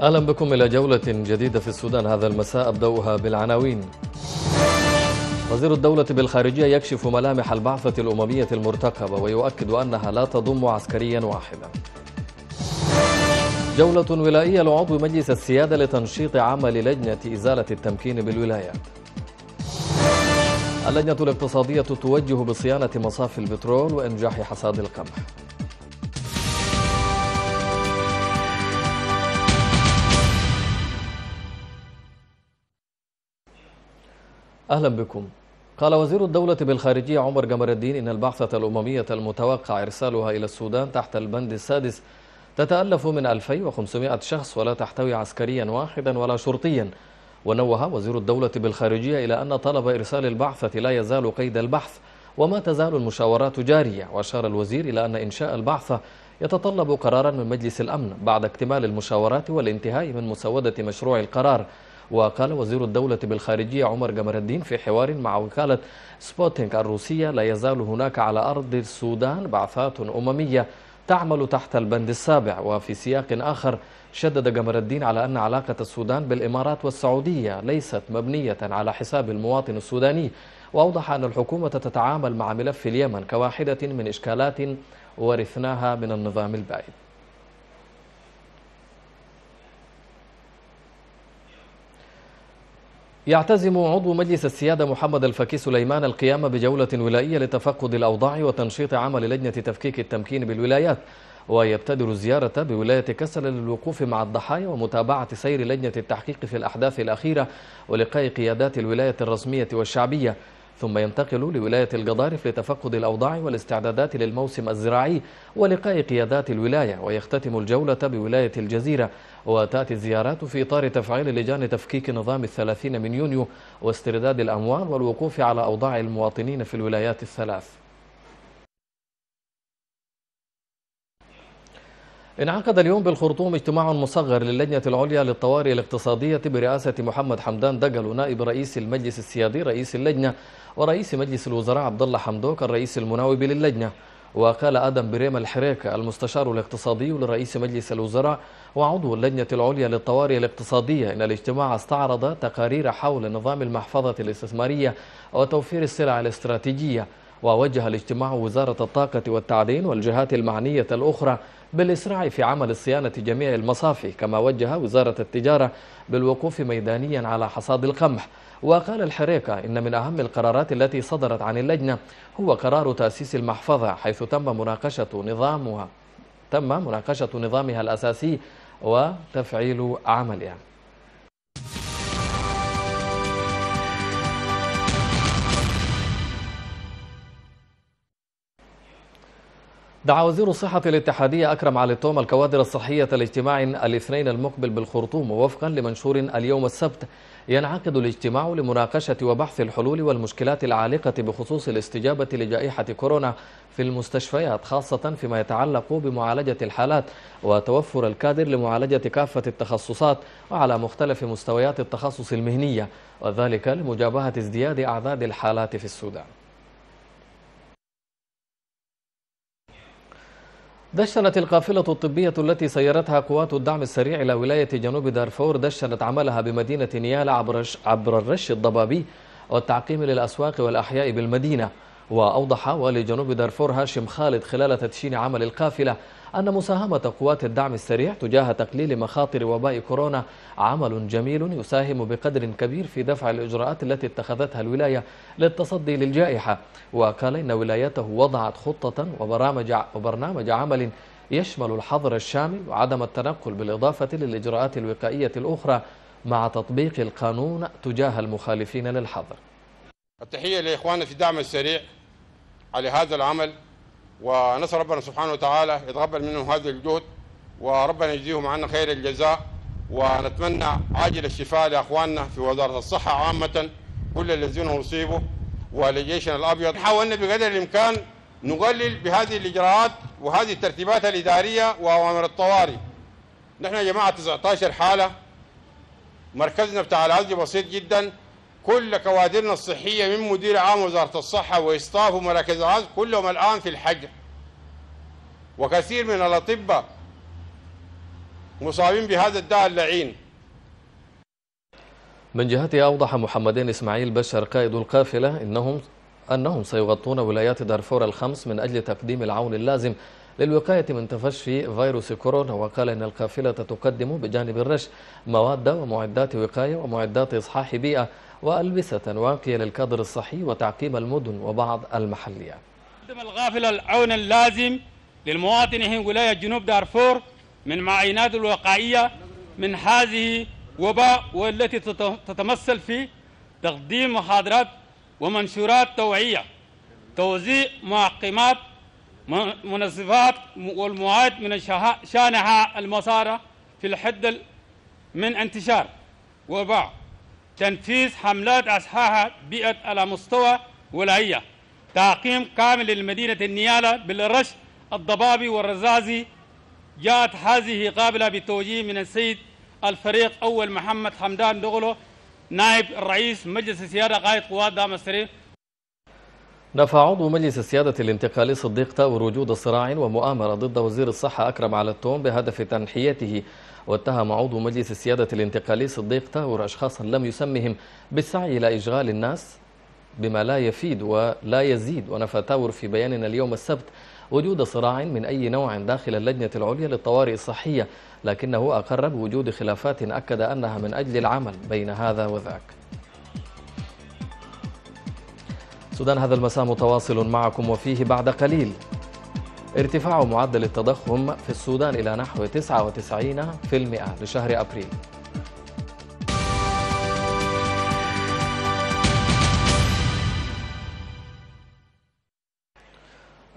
أهلا بكم إلى جولة جديدة في السودان هذا المساء، أبدأها بالعناوين. وزير الدولة بالخارجية يكشف ملامح البعثة الأممية المرتقبة ويؤكد أنها لا تضم عسكريا واحدا. جولة ولائية لعضو مجلس السيادة لتنشيط عمل لجنة إزالة التمكين بالولايات. اللجنة الاقتصادية توجه بصيانة مصافي البترول وإنجاح حصاد القمح. أهلا بكم. قال وزير الدولة بالخارجية عمر جمر الدين إن البعثة الأممية المتوقع إرسالها إلى السودان تحت البند السادس تتألف من 2500 شخص ولا تحتوي عسكريا واحدا ولا شرطيا. ونوه وزير الدولة بالخارجية إلى أن طلب إرسال البعثة لا يزال قيد البحث وما تزال المشاورات جارية. وأشار الوزير إلى أن إنشاء البعثة يتطلب قرارا من مجلس الأمن بعد اكتمال المشاورات والانتهاء من مسودة مشروع القرار. وقال وزير الدولة بالخارجية عمر جمر الدين في حوار مع وكالة سبوتينك الروسية: لا يزال هناك على أرض السودان بعثات أممية تعمل تحت البند السابع. وفي سياق آخر شدد جمر الدين على أن علاقة السودان بالإمارات والسعودية ليست مبنية على حساب المواطن السوداني، وأوضح أن الحكومة تتعامل مع ملف اليمن كواحدة من إشكالات ورثناها من النظام البائد. يعتزم عضو مجلس السيادة محمد الفكي سليمان القيام بجولة ولائية لتفقد الأوضاع وتنشيط عمل لجنة تفكيك التمكين بالولايات. ويبتدر الزيارة بولاية كسل للوقوف مع الضحايا ومتابعة سير لجنة التحقيق في الأحداث الأخيرة ولقاء قيادات الولاية الرسمية والشعبية، ثم ينتقل لولاية القضارف لتفقد الأوضاع والاستعدادات للموسم الزراعي ولقاء قيادات الولاية. ويختتم الجولة بولاية الجزيرة. وتأتي الزيارات في إطار تفعيل لجان تفكيك نظام 30 من يونيو واسترداد الأموال والوقوف على أوضاع المواطنين في الولايات الثلاث. انعقد اليوم بالخرطوم اجتماع مصغر للجنة العليا للطوارئ الاقتصادية برئاسة محمد حمدان دقلو نائب رئيس المجلس السيادي رئيس اللجنة ورئيس مجلس الوزراء عبد الله حمدوك الرئيس المناوب للجنة. وقال آدم بريمة الحريكة المستشار الاقتصادي لرئيس مجلس الوزراء وعضو اللجنة العليا للطوارئ الاقتصادية إن الاجتماع استعرض تقارير حول نظام المحفظة الاستثمارية وتوفير السلع الاستراتيجية. ووجه الاجتماع وزارة الطاقة والتعدين والجهات المعنية الأخرى بالإسراع في عمل صيانة جميع المصافي، كما وجه وزارة التجارة بالوقوف ميدانيا على حصاد القمح. وقال الحريكة إن من أهم القرارات التي صدرت عن اللجنة هو قرار تأسيس المحفظة، حيث تم مناقشة نظامها الأساسي وتفعيل عملها. دعا وزير الصحة الاتحادية أكرم علي توم الكوادر الصحية لاجتماع الاثنين المقبل بالخرطوم. ووفقا لمنشور اليوم السبت ينعقد الاجتماع لمناقشة وبحث الحلول والمشكلات العالقة بخصوص الاستجابة لجائحة كورونا في المستشفيات، خاصة فيما يتعلق بمعالجة الحالات وتوفر الكادر لمعالجة كافة التخصصات وعلى مختلف مستويات التخصص المهنية، وذلك لمجابهة ازدياد أعداد الحالات في السودان. دشنت القافلة الطبية التي سيرتها قوات الدعم السريع إلى ولاية جنوب دارفور دشنت عملها بمدينة نيالا عبر الرش الضبابي والتعقيم للأسواق والأحياء بالمدينة. وأوضح والي جنوب دارفور هاشم خالد خلال تدشين عمل القافلة أن مساهمة قوات الدعم السريع تجاه تقليل مخاطر وباء كورونا عمل جميل يساهم بقدر كبير في دفع الإجراءات التي اتخذتها الولاية للتصدي للجائحة. وقال إن ولايته وضعت خطة وبرنامج عمل يشمل الحظر الشامل وعدم التنقل، بالإضافة للإجراءات الوقائية الأخرى مع تطبيق القانون تجاه المخالفين للحظر. التحية لإخواننا في الدعم السريع على هذا العمل، ونسأل ربنا سبحانه وتعالى يتقبل منهم هذا الجهد وربنا يجزيهم عنا خير الجزاء، ونتمنى عاجل الشفاء لأخواننا في وزارة الصحة عامة كل الذين أصيبوا ولجيشنا الأبيض. حاولنا بقدر الإمكان نقلل بهذه الإجراءات وهذه الترتيبات الإدارية وأوامر الطوارئ. نحن يا جماعة 19 حالة، مركزنا بتاع العزل بسيط جدا، كل كوادرنا الصحية من مدير عام وزارة الصحة واستاف ومراكز العزل كلهم الآن في الحجر، وكثير من الأطباء مصابين بهذا الداء اللعين. من جهته أوضح محمدين اسماعيل بشر قائد القافلة أنهم سيغطون ولايات دارفور الخمس من أجل تقديم العون اللازم للوقاية من تفشي فيروس كورونا، وقال إن القافلة تقدم بجانب الرش مواد ومعدات وقاية ومعدات إصحاح بيئة وألبسة واقية للكادر الصحي وتعقيم المدن وبعض المحليات. تقدم القافلة العون اللازم للمواطنين ولاية جنوب دارفور من معاينات الوقائية من هذه وباء، والتي تتمثل في تقديم محاضرات ومنشورات توعية، توزيع معقمات، منظفات والمواد من شانها المصارى في الحد من انتشار وباء، تنفيذ حملات أصحاح بيئة على مستوى ولاية، تعقيم كامل للمدينة النيالة بالرش الضبابي والرزازي. جاءت هذه قابلة بتوجيه من السيد الفريق أول محمد حمدان دقلو نائب الرئيس مجلس السيادة قائد قوات دام السرير. نفى عضو مجلس السيادة الانتقالي صديق تاور وجود صراع ومؤامرة ضد وزير الصحة أكرم علي توم بهدف تنحيته، واتهم عضو مجلس السيادة الانتقالي صديق تاور أشخاصا لم يسمهم بالسعي إلى إشغال الناس بما لا يفيد ولا يزيد. ونفى تاور في بياننا اليوم السبت وجود صراع من أي نوع داخل اللجنة العليا للطوارئ الصحية، لكنه أقر بوجود خلافات أكد أنها من أجل العمل بين هذا وذاك. السودان هذا المساء متواصل معكم، وفيه بعد قليل ارتفاع معدل التضخم في السودان إلى نحو 99% لشهر أبريل.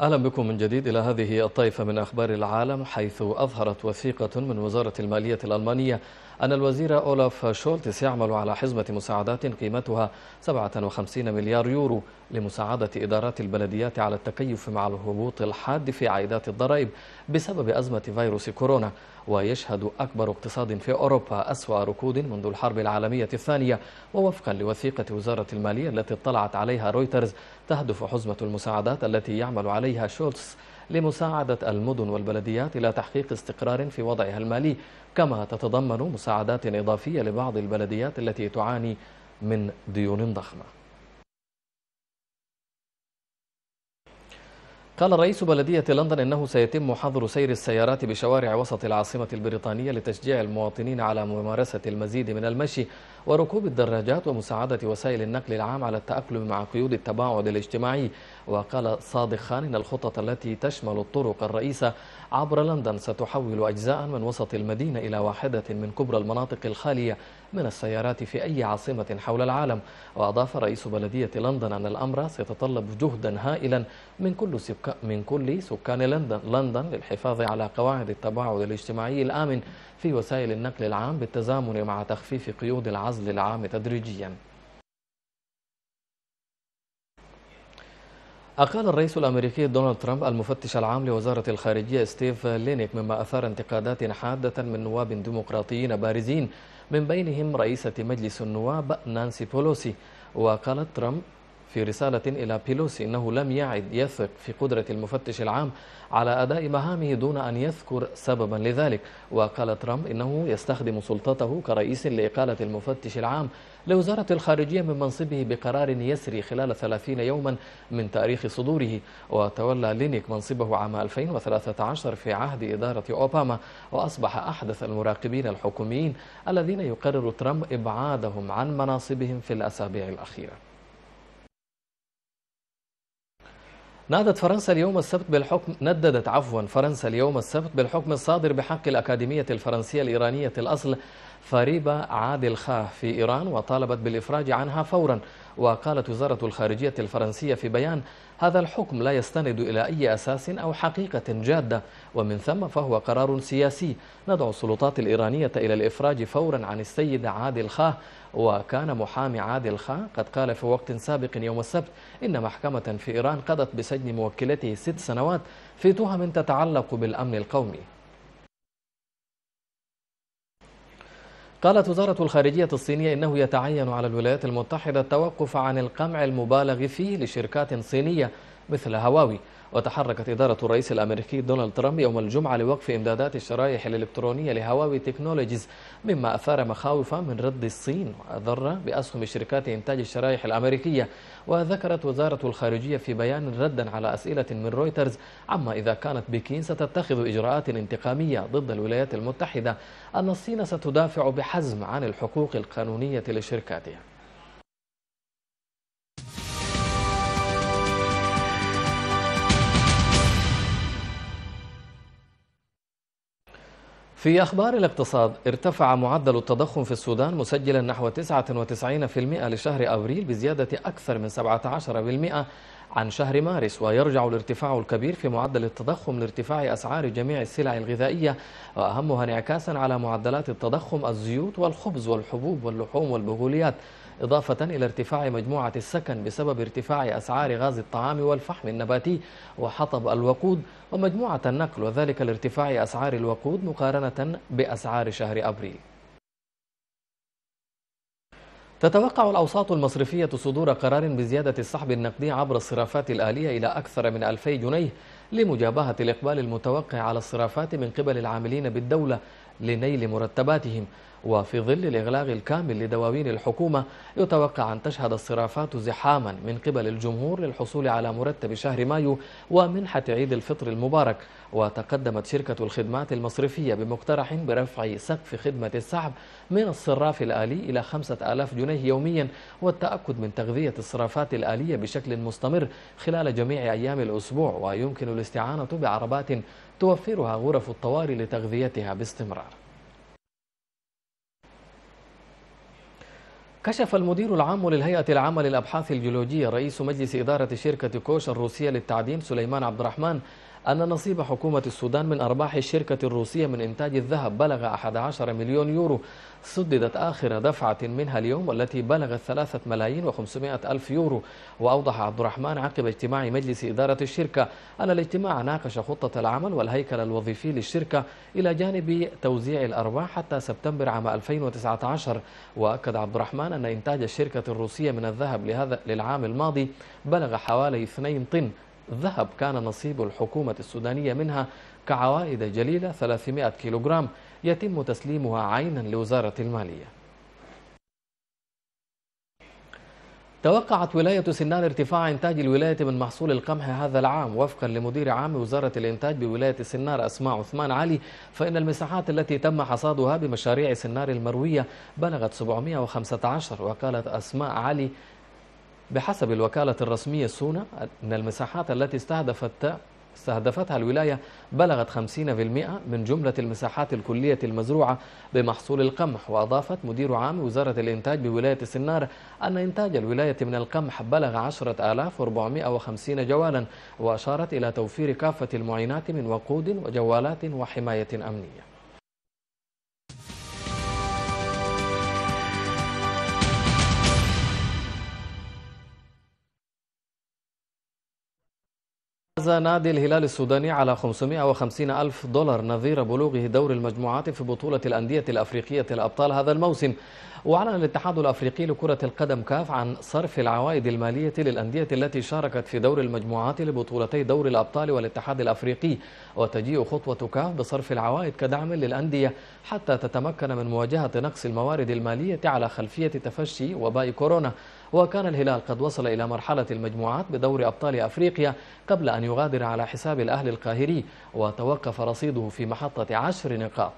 أهلا بكم من جديد إلى هذه الطائفة من أخبار العالم، حيث أظهرت وثيقة من وزارة المالية الألمانية أن الوزير أولاف شولتس يعمل على حزمة مساعدات قيمتها 57 مليار يورو لمساعدة إدارات البلديات على التكيف مع الهبوط الحاد في عائدات الضرائب بسبب أزمة فيروس كورونا. ويشهد أكبر اقتصاد في أوروبا أسوأ ركود منذ الحرب العالمية الثانية، ووفقا لوثيقة وزارة المالية التي اطلعت عليها رويترز تهدف حزمة المساعدات التي يعمل عليها شولتس لمساعدة المدن والبلديات إلى تحقيق استقرار في وضعها المالي، كما تتضمن مساعدات إضافية لبعض البلديات التي تعاني من ديون ضخمة. قال رئيس بلدية لندن إنه سيتم حظر سير السيارات بشوارع وسط العاصمة البريطانية لتشجيع المواطنين على ممارسة المزيد من المشي وركوب الدراجات ومساعدة وسائل النقل العام على التأقلم مع قيود التباعد الاجتماعي. وقال صادق خان إن الخطط التي تشمل الطرق الرئيسة عبر لندن ستحول أجزاء من وسط المدينة إلى واحدة من كبرى المناطق الخالية من السيارات في أي عاصمة حول العالم. وأضاف رئيس بلدية لندن أن الأمر سيتطلب جهدا هائلا من كل سكان لندن للحفاظ على قواعد التباعد الاجتماعي الآمن في وسائل النقل العام بالتزامن مع تخفيف قيود العزل العام تدريجيا. أقال الرئيس الأمريكي دونالد ترامب المفتش العام لوزارة الخارجية ستيف لينيك مما أثار انتقادات حادة من نواب ديمقراطيين بارزين من بينهم رئيسة مجلس النواب نانسي بولوسي. وقالت ترامب في رسالة إلى بيلوسي إنه لم يعد يثق في قدرة المفتش العام على أداء مهامه دون أن يذكر سببا لذلك. وقال ترامب إنه يستخدم سلطته كرئيس لإقالة المفتش العام لوزارة الخارجية من منصبه بقرار يسري خلال 30 يوما من تاريخ صدوره. وتولى لينيك منصبه عام 2013 في عهد إدارة أوباما، وأصبح أحدث المراقبين الحكوميين الذين يقرر ترامب إبعادهم عن مناصبهم في الأسابيع الأخيرة. نددت فرنسا اليوم السبت بالحكم الصادر بحق الأكاديمية الفرنسية الإيرانية الأصل فريبا عادل خاه في إيران، وطالبت بالإفراج عنها فورا. وقالت وزارة الخارجية الفرنسية في بيان: هذا الحكم لا يستند إلى أي أساس أو حقيقة جادة، ومن ثم فهو قرار سياسي. ندعو السلطات الإيرانية إلى الإفراج فورا عن السيد عادل خاه. وكان محامي عادل خاه قد قال في وقت سابق يوم السبت إن محكمة في إيران قضت بسجن موكلته 6 سنوات في تهم تتعلق بالأمن القومي. قالت وزارة الخارجية الصينية إنه يتعين على الولايات المتحدة التوقف عن القمع المبالغ فيه لشركات صينية مثل هواوي. وتحركت إدارة الرئيس الأمريكي دونالد ترامب يوم الجمعة لوقف إمدادات الشرائح الإلكترونية لهواوي تكنولوجيز، مما أثار مخاوف من رد الصين وأضر بأسهم شركات إنتاج الشرائح الأمريكية. وذكرت وزارة الخارجية في بيان ردا على أسئلة من رويترز عما إذا كانت بكين ستتخذ إجراءات انتقامية ضد الولايات المتحدة أن الصين ستدافع بحزم عن الحقوق القانونية لشركاتها. في أخبار الاقتصاد، ارتفع معدل التضخم في السودان مسجلا نحو 99% لشهر أبريل بزيادة أكثر من 17% عن شهر مارس. ويرجع الارتفاع الكبير في معدل التضخم لارتفاع أسعار جميع السلع الغذائية، وأهمها انعكاسا على معدلات التضخم الزيوت والخبز والحبوب واللحوم والبقوليات، إضافة إلى ارتفاع مجموعة السكن بسبب ارتفاع أسعار غاز الطعام والفحم النباتي وحطب الوقود ومجموعة النقل، وذلك لارتفاع أسعار الوقود مقارنة بأسعار شهر أبريل. تتوقع الأوساط المصرفية صدور قرار بزيادة السحب النقدي عبر الصرافات الآلية إلى أكثر من 2000 جنيه لمجابهة الإقبال المتوقع على الصرافات من قبل العاملين بالدولة لنيل مرتباتهم. وفي ظل الإغلاق الكامل لدواوين الحكومة، يتوقع أن تشهد الصرافات زحاما من قبل الجمهور للحصول على مرتب شهر مايو ومنحة عيد الفطر المبارك. وتقدمت شركة الخدمات المصرفية بمقترح برفع سقف خدمة السحب من الصراف الآلي إلى 5000 جنيه يوميا، والتأكد من تغذية الصرافات الآلية بشكل مستمر خلال جميع أيام الأسبوع. ويمكن الاستعانة بعربات توفرها غرف الطوارئ لتغذيتها باستمرار. كشف المدير العام للهيئة العامة للأبحاث الجيولوجية رئيس مجلس إدارة شركة كوش الروسية للتعدين سليمان عبد الرحمن أن نصيب حكومة السودان من أرباح الشركة الروسية من إنتاج الذهب بلغ 11 مليون يورو، سددت آخر دفعة منها اليوم والتي بلغت 3,500,000 يورو. وأوضح عبد الرحمن عقب اجتماع مجلس إدارة الشركة أن الاجتماع ناقش خطة العمل والهيكل الوظيفي للشركة إلى جانب توزيع الأرباح حتى سبتمبر عام 2019. وأكد عبد الرحمن أن إنتاج الشركة الروسية من الذهب للعام الماضي بلغ حوالي 2 طن ذهب، كان نصيب الحكومة السودانية منها كعوائد جليلة 300 كيلوغرام يتم تسليمها عينا لوزارة المالية. توقعت ولاية سنان ارتفاع إنتاج الولاية من محصول القمح هذا العام. وفقا لمدير عام وزارة الإنتاج بولاية سنار اسماء عثمان علي، فإن المساحات التي تم حصادها بمشاريع سنار المروية بلغت 715. وقالت اسماء علي بحسب الوكالة الرسمية السونا أن المساحات التي استهدفتها الولاية بلغت 50% من جملة المساحات الكلية المزروعة بمحصول القمح. وأضافت مدير عام وزارة الإنتاج بولاية السنار أن إنتاج الولاية من القمح بلغ 10,450 جوالا، وأشارت إلى توفير كافة المعينات من وقود وجوالات وحماية أمنية. فاز نادي الهلال السوداني على 550 ألف دولار نظير بلوغه دور المجموعات في بطولة الأندية الأفريقية الأبطال هذا الموسم. وأعلن الاتحاد الأفريقي لكرة القدم كاف عن صرف العوائد المالية للأندية التي شاركت في دور المجموعات لبطولتي دور الأبطال والاتحاد الأفريقي. وتجيء خطوة كاف بصرف العوائد كدعم للأندية حتى تتمكن من مواجهة نقص الموارد المالية على خلفية تفشي وباء كورونا. وكان الهلال قد وصل إلى مرحلة المجموعات بدور أبطال أفريقيا قبل أن يغادر على حساب الأهلي القاهري، وتوقف رصيده في محطة 10 نقاط.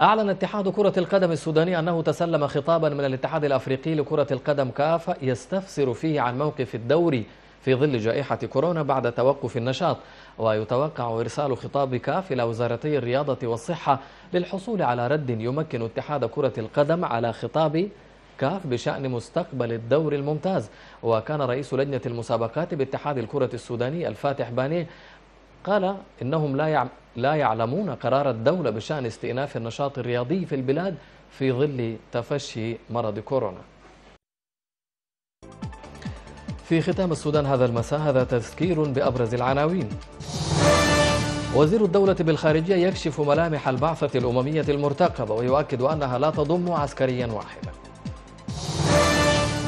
أعلن اتحاد كرة القدم السوداني أنه تسلم خطابا من الاتحاد الأفريقي لكرة القدم كاف يستفسر فيه عن موقف الدوري في ظل جائحة كورونا بعد توقف النشاط. ويتوقع إرسال خطاب كاف إلى وزارتي الرياضة والصحة للحصول على رد يمكن اتحاد كرة القدم على خطاب كاف بشأن مستقبل الدوري الممتاز. وكان رئيس لجنة المسابقات باتحاد الكرة السوداني الفاتح بانيه قال إنهم لا يعلمون قرار الدولة بشأن استئناف النشاط الرياضي في البلاد في ظل تفشي مرض كورونا. في ختام السودان هذا المساء، هذا تذكير بأبرز العناوين. وزير الدولة بالخارجية يكشف ملامح البعثة الأممية المرتقبة ويؤكد أنها لا تضم عسكريا واحدا.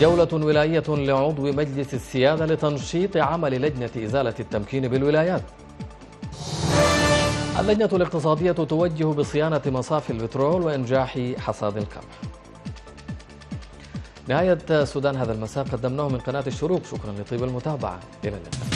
جولة ولاية لعضو مجلس السيادة لتنشيط عمل لجنة إزالة التمكين بالولايات. اللجنة الاقتصادية توجه بصيانة مصافي البترول وإنجاح حصاد القمح. نهاية سودان هذا المساء قدمناه من قناة الشروق، شكرا لطيب المتابعة، إلى اللقاء.